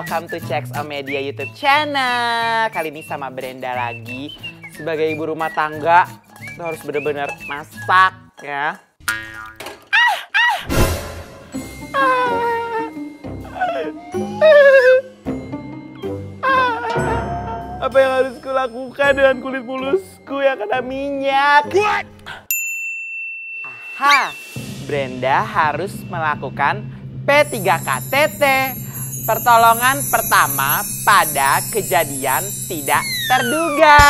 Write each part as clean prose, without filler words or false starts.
welcome to CXO Media YouTube channel. Kali ini sama Brenda lagi. Sebagai ibu rumah tangga, lo harus bener-bener masak ya. Apa yang harus kulakukan dengan kulit mulusku yang kena minyak? Aha, Brenda harus melakukan P3KTT. Pertolongan pertama pada kejadian tidak terduga.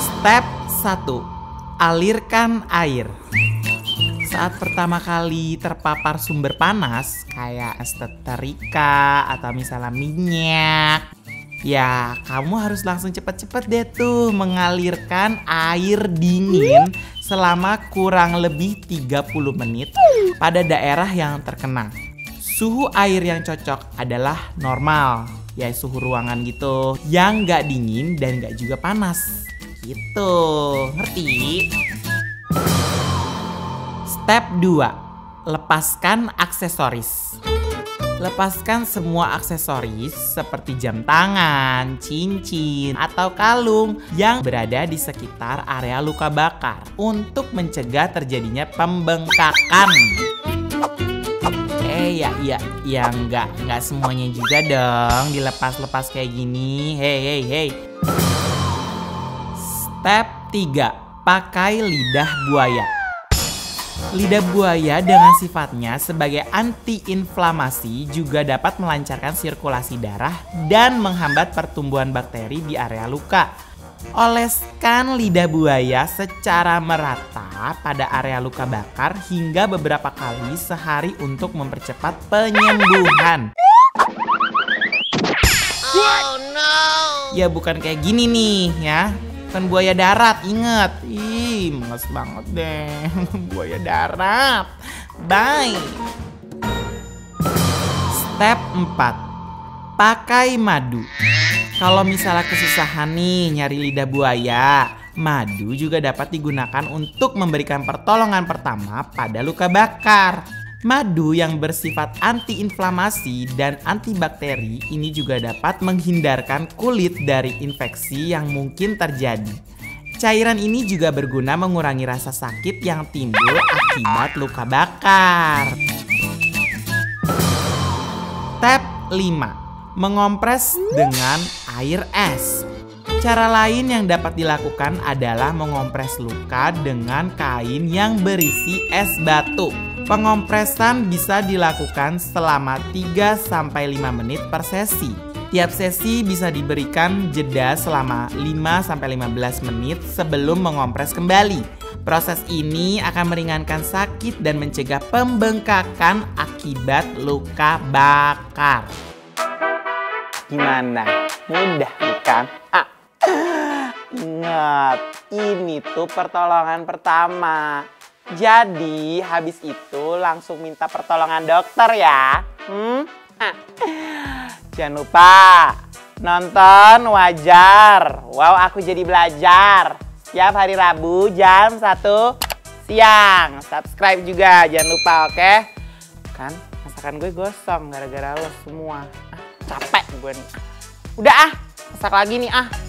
Step 1. Alirkan air. Saat pertama kali terpapar sumber panas kayak setrika atau misalnya minyak, ya kamu harus langsung cepet-cepet deh tuh mengalirkan air dingin selama kurang lebih 30 menit pada daerah yang terkena. Suhu air yang cocok adalah normal, ya suhu ruangan gitu, yang nggak dingin dan nggak juga panas gitu, ngerti? Step 2. Lepaskan aksesoris. Lepaskan semua aksesoris seperti jam tangan, cincin, atau kalung yang berada di sekitar area luka bakar untuk mencegah terjadinya pembengkakan. Ya nggak semuanya juga dong dilepas-lepas kayak gini. Hey. Step 3. Pakai lidah buaya. Lidah buaya dengan sifatnya sebagai antiinflamasi juga dapat melancarkan sirkulasi darah dan menghambat pertumbuhan bakteri di area luka. Oleskan lidah buaya secara merata pada area luka bakar hingga beberapa kali sehari untuk mempercepat penyembuhan. Oh no. Ya bukan kayak gini nih ya. Kan buaya darat, inget. Ih, males banget deh. Buaya darat. Bye. Step 4. Pakai madu. Kalau misalnya kesusahan nih nyari lidah buaya, madu juga dapat digunakan untuk memberikan pertolongan pertama pada luka bakar. Madu yang bersifat antiinflamasi dan antibakteri ini juga dapat menghindarkan kulit dari infeksi yang mungkin terjadi. Cairan ini juga berguna mengurangi rasa sakit yang timbul akibat luka bakar. Step 5. Mengompres dengan air es. Cara lain yang dapat dilakukan adalah mengompres luka dengan kain yang berisi es batu. Pengompresan bisa dilakukan selama 3-5 menit per sesi. Tiap sesi bisa diberikan jeda selama 5-15 menit sebelum mengompres kembali. Proses ini akan meringankan sakit dan mencegah pembengkakan akibat luka bakar. Gimana? Mudah bukan? Ingat, ini tuh pertolongan pertama. Jadi habis itu langsung minta pertolongan dokter ya. Jangan lupa nonton Wajar. Wow, aku jadi belajar. Setiap hari Rabu jam 1 siang. Subscribe juga, jangan lupa, oke? Kan masakan gue gosong gara-gara lo semua. Capek gue nih. Udah masak lagi nih.